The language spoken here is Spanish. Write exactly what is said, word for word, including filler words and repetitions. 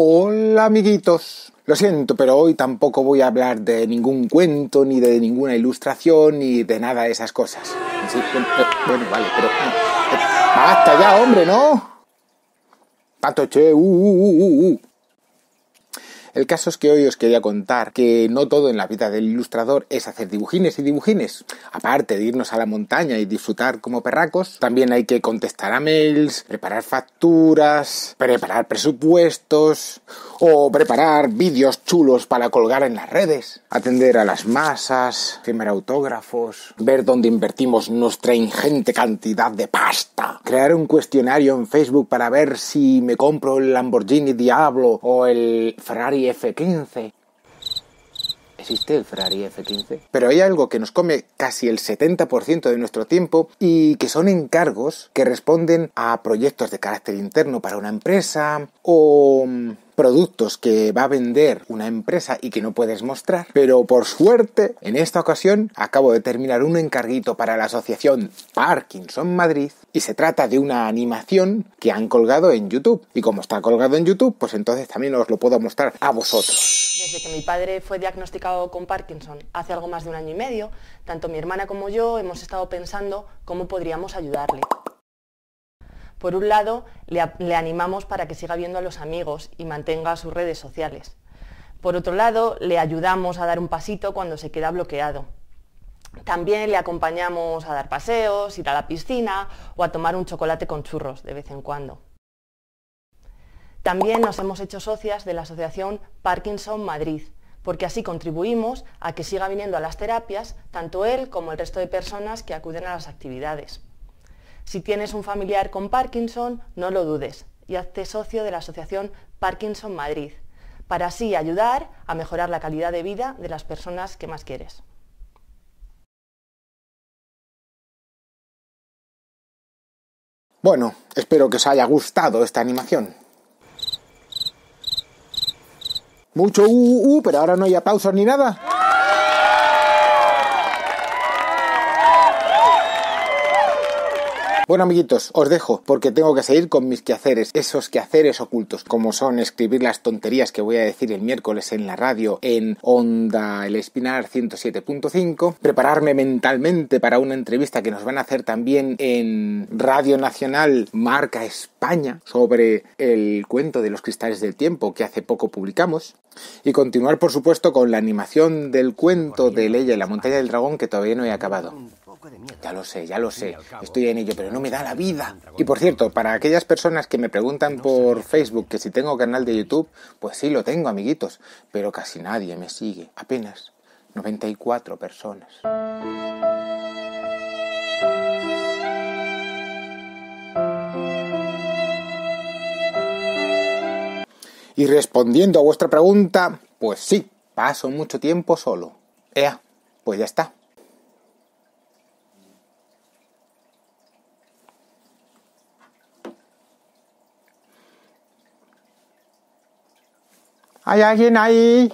Hola amiguitos, lo siento, pero hoy tampoco voy a hablar de ningún cuento, ni de ninguna ilustración, ni de nada de esas cosas. Sí, bueno, bueno, vale, pero... ¡Basta ya, hombre, no! Pato, che, uh, uh, uh, uh. El caso es que hoy os quería contar que no todo en la vida del ilustrador es hacer dibujines y dibujines. Aparte de irnos a la montaña y disfrutar como perracos, también hay que contestar a mails, preparar facturas, preparar presupuestos o preparar vídeos chulos para colgar en las redes, atender a las masas, firmar autógrafos, ver dónde invertimos nuestra ingente cantidad de pasta, crear un cuestionario en Facebook para ver si me compro el Lamborghini Diablo o el Ferrari F quince. ¿Existe el Ferrari F quince? Pero hay algo que nos come casi el setenta por ciento de nuestro tiempo y que son encargos que responden a proyectos de carácter interno para una empresa o productos que va a vender una empresa y que no puedes mostrar. Pero por suerte, en esta ocasión, acabo de terminar un encarguito para la Asociación Parkinson Madrid y se trata de una animación que han colgado en YouTube. Y como está colgado en YouTube, pues entonces también os lo puedo mostrar a vosotros. Desde que mi padre fue diagnosticado con Parkinson hace algo más de un año y medio, tanto mi hermana como yo hemos estado pensando cómo podríamos ayudarle. Por un lado, le, le animamos para que siga viendo a los amigos y mantenga sus redes sociales. Por otro lado, le ayudamos a dar un pasito cuando se queda bloqueado. También le acompañamos a dar paseos, ir a la piscina o a tomar un chocolate con churros de vez en cuando. También nos hemos hecho socias de la Asociación Parkinson Madrid, porque así contribuimos a que siga viniendo a las terapias tanto él como el resto de personas que acuden a las actividades. Si tienes un familiar con Parkinson, no lo dudes y hazte socio de la Asociación Parkinson Madrid, para así ayudar a mejorar la calidad de vida de las personas que más quieres. Bueno, espero que os haya gustado esta animación. Mucho uh, uh, uh, pero ahora no hay aplausos ni nada. Bueno, amiguitos, os dejo porque tengo que seguir con mis quehaceres, esos quehaceres ocultos, como son escribir las tonterías que voy a decir el miércoles en la radio en Onda El Espinar ciento siete punto cinco, prepararme mentalmente para una entrevista que nos van a hacer también en Radio Nacional Marca España sobre el cuento de los cristales del tiempo que hace poco publicamos, y continuar, por supuesto, con la animación del cuento de Leia y la montaña del dragón que todavía no he acabado. Ya lo sé, ya lo sé, estoy en ello, pero no me da la vida. Y por cierto, para aquellas personas que me preguntan por Facebook que si tengo canal de YouTube, pues sí lo tengo, amiguitos, pero casi nadie me sigue, apenas noventa y cuatro personas. Y respondiendo a vuestra pregunta, pues sí, paso mucho tiempo solo. Ea, pues ya está. ¿Hay alguien ahí?